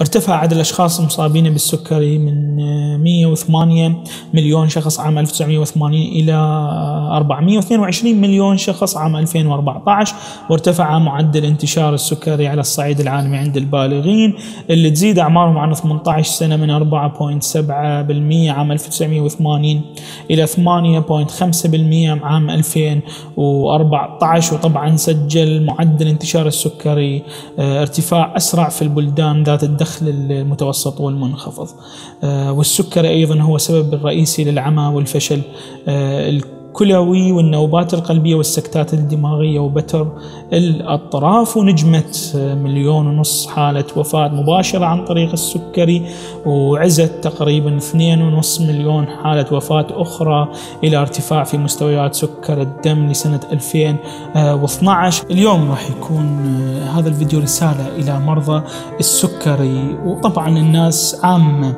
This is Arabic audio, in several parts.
ارتفع عدد الأشخاص المصابين بالسكري من 108 مليون شخص عام 1980 إلى 422 مليون شخص عام 2014، وارتفع معدل انتشار السكري على الصعيد العالمي عند البالغين اللي تزيد أعمارهم عن 18 سنة من 4.7% عام 1980 إلى 8.5% عام 2014. وطبعا سجل معدل انتشار السكري ارتفاع أسرع في البلدان ذات الدخل المتوسط والمنخفض. والسكري أيضا هو سبب الرئيسي للعمى والفشل الكلوي والنوبات القلبية والسكتات الدماغية وبتر الأطراف. ونجمة 1.5 مليون حالة وفاة مباشرة عن طريق السكري، وعزت تقريبا 2.5 مليون حالة وفاة أخرى إلى ارتفاع في مستويات سكر الدم لسنة 2012. اليوم راح يكون هذا الفيديو رسالة إلى مرضى السكري، وطبعا الناس عامة،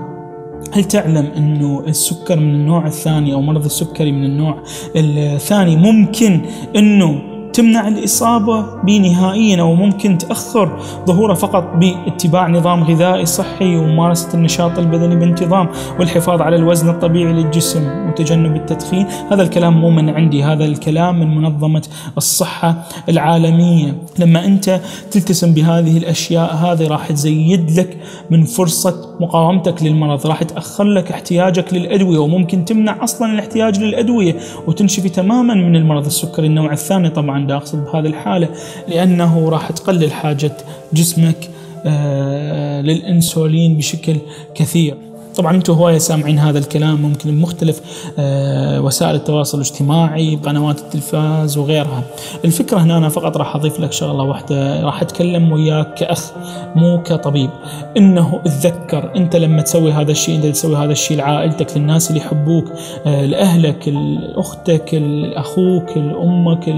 هل تعلم أنه السكر من النوع الثاني أو مرض السكري من النوع الثاني ممكن أنه تمنع الإصابة به نهائيا أو ممكن تأخر ظهوره فقط باتباع نظام غذائي صحي وممارسة النشاط البدني بانتظام والحفاظ على الوزن الطبيعي للجسم وتجنب التدخين؟ هذا الكلام مو من عندي، هذا الكلام من منظمة الصحة العالمية. لما أنت تلتزم بهذه الأشياء هذه راح تزيد لك من فرصة مقاومتك للمرض، راح تأخر لك احتياجك للأدوية وممكن تمنع أصلا الاحتياج للأدوية وتنشفي تماما من المرض السكري النوع الثاني. طبعا أقصد بهذه الحالة لأنه راح تقلل حاجة جسمك للإنسولين بشكل كثير. طبعا انتم هواية سامعين هذا الكلام ممكن بمختلف وسائل التواصل الاجتماعي بقنوات التلفاز وغيرها. الفكرة هنا أنا فقط راح أضيف لك شغلة واحدة، راح أتكلم وياك كأخ مو كطبيب، إنه اتذكر أنت لما تسوي هذا الشيء، أنت تسوي هذا الشيء لعائلتك، للناس اللي يحبوك، لأهلك، لأختك، لأخوك، لأمك،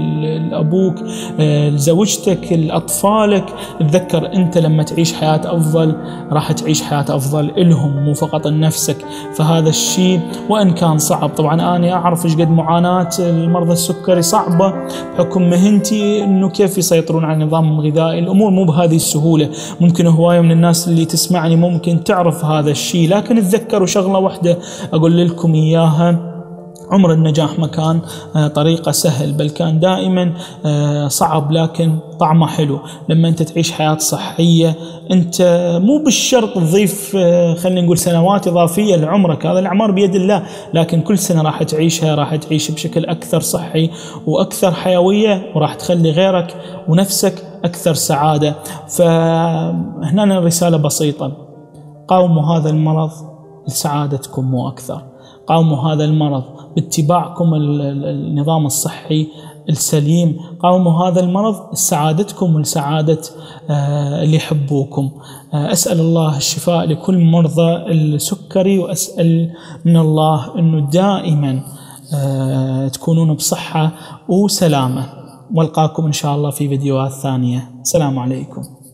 لأبوك، لزوجتك، لأطفالك. اتذكر أنت لما تعيش حياة أفضل راح تعيش حياة أفضل إلهم مو فقط لنفسك. فهذا الشيء وإن كان صعب، طبعا أنا أعرف إيش قد معاناة المرضى السكري صعبة بحكم مهنتي، إنه كيف يسيطرون على نظام غذائي، الأمور مو بهذه السهولة. ممكن هواية من الناس اللي تسمعني ممكن تعرف هذا الشيء، لكن اتذكروا شغلة واحدة أقول لكم إياها، عمر النجاح ما كان طريقة سهل، بل كان دائما صعب لكن طعمه حلو. لما أنت تعيش حياة صحية أنت مو بالشرط تضيف خلينا نقول سنوات إضافية لعمرك، هذا الأعمار بيد الله، لكن كل سنة راح تعيشها راح تعيش بشكل أكثر صحي وأكثر حيوية، وراح تخلي غيرك ونفسك أكثر سعادة. فهنا رسالة بسيطة، قاوموا هذا المرض لسعادتكم وأكثر، قاوموا هذا المرض باتباعكم النظام الصحي السليم، قاوموا هذا المرض لسعادتكم ولسعادة اللي يحبوكم. أسأل الله الشفاء لكل مرضى السكري، وأسأل من الله أنه دائما تكونون بصحة وسلامة، والقاكم إن شاء الله في فيديوهات ثانية. السلام عليكم.